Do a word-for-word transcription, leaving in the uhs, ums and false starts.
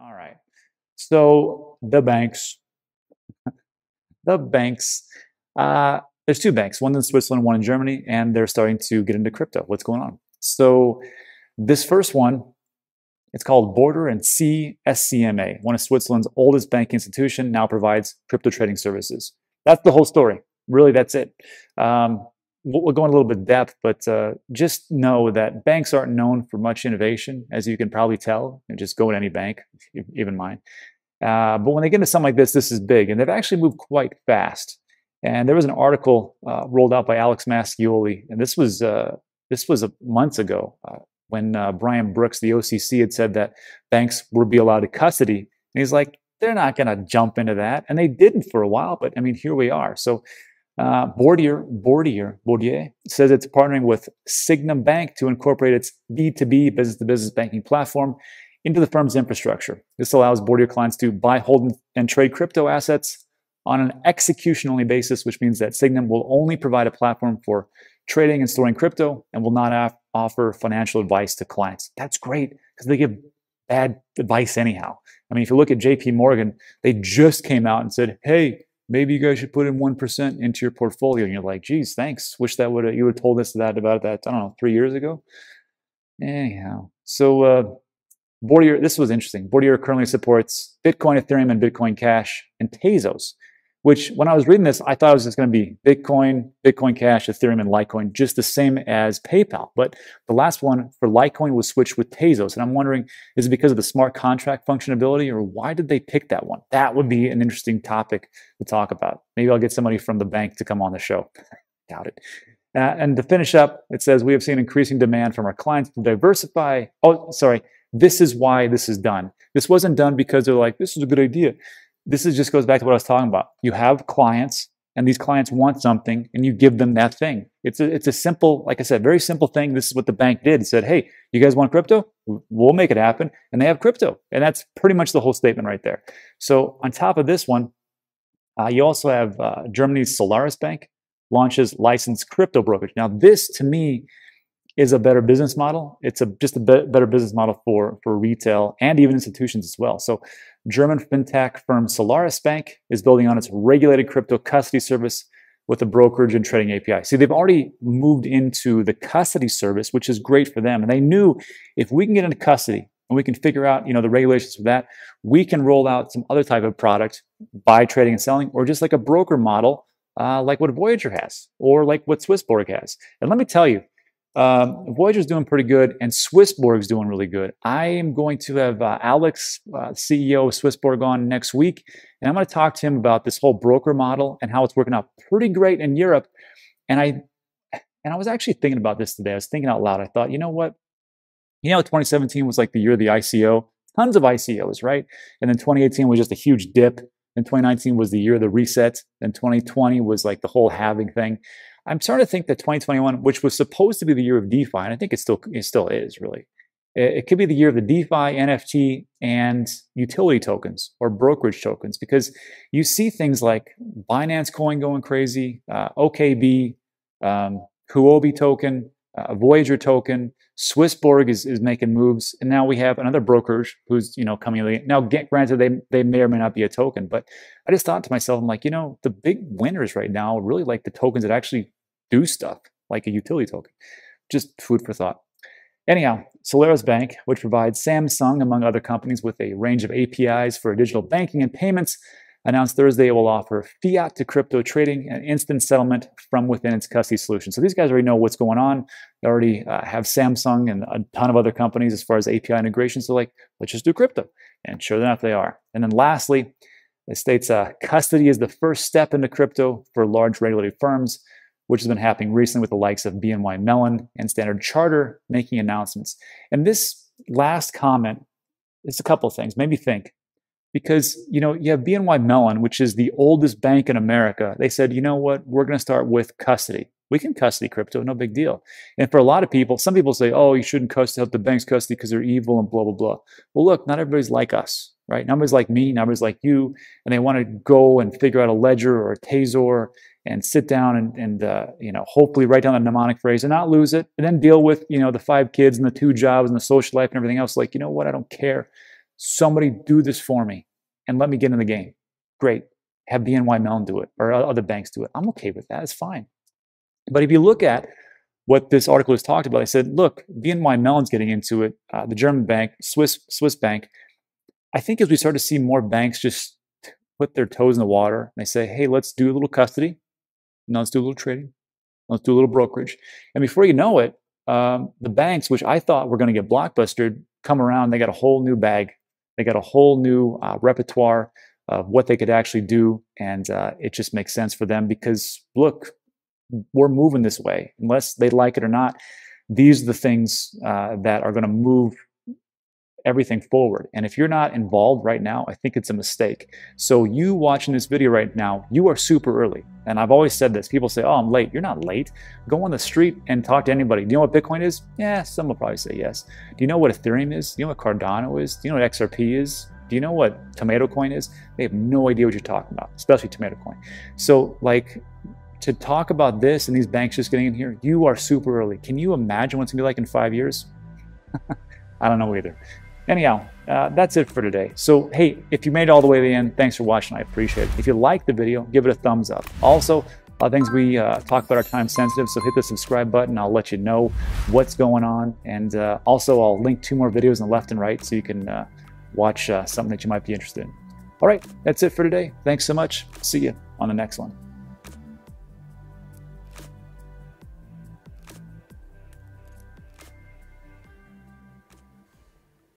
All right. So the banks, the banks, uh, there's two banks, one in Switzerland, one in Germany, and they're starting to get into crypto. What's going on? So this first one, it's called Bordier and Cie S C M A, one of Switzerland's oldest banking institution, now provides crypto trading services. That's the whole story. Really, that's it. Um, we'll go in a little bit depth, but uh, just know that banks aren't known for much innovation, as you can probably tell. You know, just go to any bank, even mine. Uh, but when they get into something like this, this is big. And they've actually moved quite fast. And there was an article uh, rolled out by Alex Mashinsky, and this was uh, this was months ago uh, when uh, Brian Brooks, the O C C, had said that banks would be allowed to custody. And he's like, they're not going to jump into that, and they didn't for a while. But I mean, here we are. So uh, Bordier, Bordier, Bordier says it's partnering with Signum Bank to incorporate its B two B business-to-business banking platform into the firm's infrastructure. This allows Bordier clients to buy, hold, and trade crypto assets on an execution-only basis, which means that Signum will only provide a platform for trading and storing crypto, and will not offer financial advice to clients. That's great because they give bad advice anyhow. I mean, if you look at J P Morgan, they just came out and said, hey, maybe you guys should put in one percent into your portfolio. And you're like, geez, thanks. Wish that would have, you would have told us that about that, I don't know, three years ago. Anyhow, so uh, Bordier, this was interesting. Bordier currently supports Bitcoin, Ethereum, and Bitcoin Cash, and Tezos, which when I was reading this, I thought it was just going to be Bitcoin, Bitcoin Cash, Ethereum, and Litecoin, just the same as PayPal. But the last one for Litecoin was switched with Tezos. And I'm wondering, is it because of the smart contract functionality, or why did they pick that one? That would be an interesting topic to talk about. Maybe I'll get somebody from the bank to come on the show. Doubt it. Uh, and to finish up, it says, we have seen increasing demand from our clients to diversify. Oh, sorry. This is why this is done. This wasn't done because they're like, this is a good idea. This is just goes back to what I was talking about. You have clients, and these clients want something, and you give them that thing. It's a, it's a simple, like I said, very simple thing. This is what the bank did. It said, hey, you guys want crypto? We'll make it happen. And they have crypto. And that's pretty much the whole statement right there. So on top of this one, uh, you also have uh, Germany's Solarisbank launches licensed crypto brokerage. Now, this to me is a better business model. It's a, just a be better business model for, for retail and even institutions as well. So German fintech firm Solarisbank is building on its regulated crypto custody service with a brokerage and trading A P I. See, they've already moved into the custody service, which is great for them. And they knew if we can get into custody and we can figure out, you know, the regulations for that, we can roll out some other type of product by trading and selling, or just like a broker model, uh, like what Voyager has, or like what SwissBorg has. And let me tell you, Um, Voyager's doing pretty good, and SwissBorg's doing really good. I am going to have uh, Alex, uh, C E O of SwissBorg, on next week, and I'm going to talk to him about this whole broker model and how it's working out pretty great in Europe. And I, and I was actually thinking about this today. I was thinking out loud. I thought, you know what? You know, twenty seventeen was like the year of the I C O. Tons of I C Os, right? And then twenty eighteen was just a huge dip. And twenty nineteen was the year of the reset. And twenty twenty was like the whole halving thing. I'm starting to think that twenty twenty-one, which was supposed to be the year of DeFi, and I think it still, it still is really, it, it could be the year of the DeFi, N F T, and utility tokens or brokerage tokens, because you see things like Binance coin going crazy, uh, O K B, um, Huobi token, uh, Voyager token, SwissBorg is, is making moves, and now we have another brokerage who's, you know, coming in. Now, granted, they, they may or may not be a token, but I just thought to myself, I'm like, you know, the big winners right now really like the tokens that actually do stuff, like a utility token. Just food for thought. Anyhow, Solarisbank, which provides Samsung, among other companies, with a range of A P Is for digital banking and payments, announced Thursday it will offer fiat to crypto trading and instant settlement from within its custody solution. So these guys already know what's going on. They already uh, have Samsung and a ton of other companies as far as A P I integrations. So like, let's just do crypto. And sure enough, they are. And then lastly, it states uh, custody is the first step into crypto for large regulated firms, which has been happening recently with the likes of B N Y Mellon and Standard Charter making announcements. And this last comment is a couple of things, made me think, because, you know, you have B N Y Mellon, which is the oldest bank in America. They said, you know what, we're going to start with custody. We can custody crypto, no big deal. And for a lot of people, some people say, oh, you shouldn't custody, help the banks custody because they're evil and blah, blah, blah. Well, look, not everybody's like us, right? Nobody's like me, nobody's like you, and they want to go and figure out a Ledger or a Trezor and sit down and, and uh, you know, hopefully write down the mnemonic phrase and not lose it, and then deal with, you know, the five kids and the two jobs and the social life and everything else. Like, you know what, I don't care. somebody do this for me and let me get in the game. Great. Have B N Y Mellon do it or other banks do it. I'm okay with that. It's fine. But if you look at what this article has talked about, I said, look, B N Y Mellon's getting into it. Uh, the German bank, Swiss, Swiss bank. I think as we start to see more banks just put their toes in the water and they say, hey, let's do a little custody. Now let's do a little trading. Let's do a little brokerage. And before you know it, um, the banks, which I thought were going to get blockbustered, come around. They got a whole new bag. They got a whole new uh, repertoire of what they could actually do. And uh, it just makes sense for them because, look, we're moving this way. Unless they like it or not, these are the things uh, that are going to move everything forward. And if you're not involved right now, I think it's a mistake. So you watching this video right now, you are super early. And I've always said this. People say, oh, I'm late. You're not late. Go on the street and talk to anybody. Do you know what Bitcoin is? Yeah, some will probably say yes. Do you know what Ethereum is? Do you know what Cardano is? Do you know what X R P is? Do you know what tomato coin is? They have no idea what you're talking about, especially tomato coin. So like to talk about this and these banks just getting in here, you are super early. Can you imagine what it's gonna be like in five years? I don't know either. Anyhow, uh, that's it for today. So, hey, if you made it all the way to the end, thanks for watching. I appreciate it. If you like the video, give it a thumbs up. Also, uh, things we uh, talk about are time sensitive, so hit the subscribe button. I'll let you know what's going on. And uh, also, I'll link two more videos on the left and right so you can uh, watch uh, something that you might be interested in. All right, that's it for today. Thanks so much. See you on the next one.